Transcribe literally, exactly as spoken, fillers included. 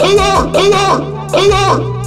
Alert! Alert! Alert!